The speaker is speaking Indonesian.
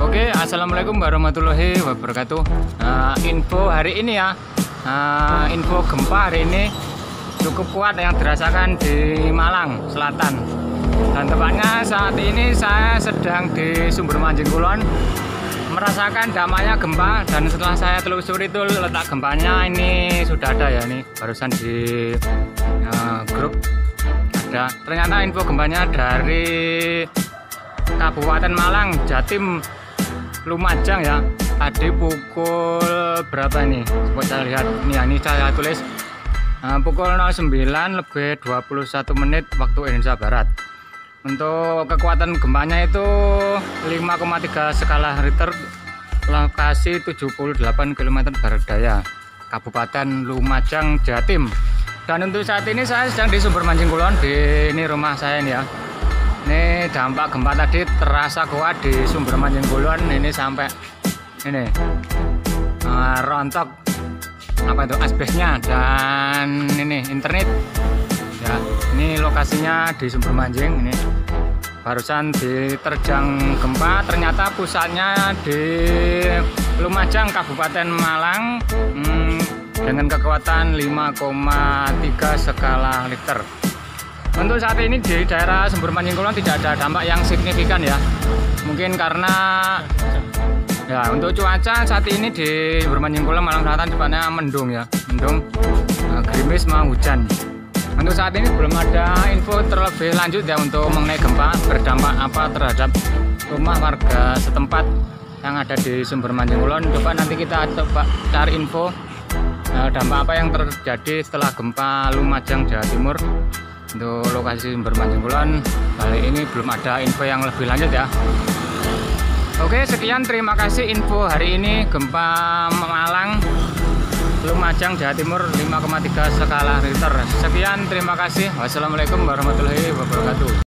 Oke, assalamualaikum warahmatullahi wabarakatuh. Info hari ini ya, info gempa hari ini cukup kuat yang dirasakan di Malang Selatan. Dan tepatnya saat ini saya sedang di Sumbermanjing Kulon merasakan dampaknya gempa. Dan setelah saya telusuri itu letak gempanya ini sudah ada ya, nih barusan di grup ada. Ternyata info gempanya dari Kabupaten Malang, Jatim, Lumajang ya. Tadi pukul berapa nih? Coba saya lihat nih, ini saya tulis pukul 09:21 waktu Indonesia Barat. Untuk kekuatan gempanya itu 5,3 skala Richter, lokasi 78 km barat daya, Kabupaten Lumajang, Jatim. Dan untuk saat ini saya sedang di Sumbermanjing Kulon, ini rumah saya ini ya. Ini dampak gempa tadi terasa kuat di Sumbermanjing Kulon ini sampai ini rontok apa itu asbesnya dan ini internet ya. Ini lokasinya di Sumbermanjing, ini barusan diterjang gempa, ternyata pusatnya di Lumajang, Kabupaten Malang, dengan kekuatan 5,3 skala Richter. Untuk saat ini di daerah Sumbermanjing Kulon tidak ada dampak yang signifikan ya. Mungkin karena ya untuk cuaca saat ini di Sumbermanjing Kulon Malang Selatan cepatnya mendung ya, mendung gerimis mau hujan. Untuk saat ini belum ada info terlebih lanjut ya untuk mengenai gempa berdampak apa terhadap rumah warga setempat yang ada di Sumbermanjing Kulon. Coba nanti kita coba cari info dampak apa yang terjadi setelah gempa Lumajang Jawa Timur. Untuk lokasi Sumbermanjing Kulon kali ini belum ada info yang lebih lanjut ya. Oke, sekian, terima kasih info hari ini gempa Malang Lumajang Jawa Timur 5,3 skala Richter. Sekian, terima kasih. Wassalamualaikum warahmatullahi wabarakatuh.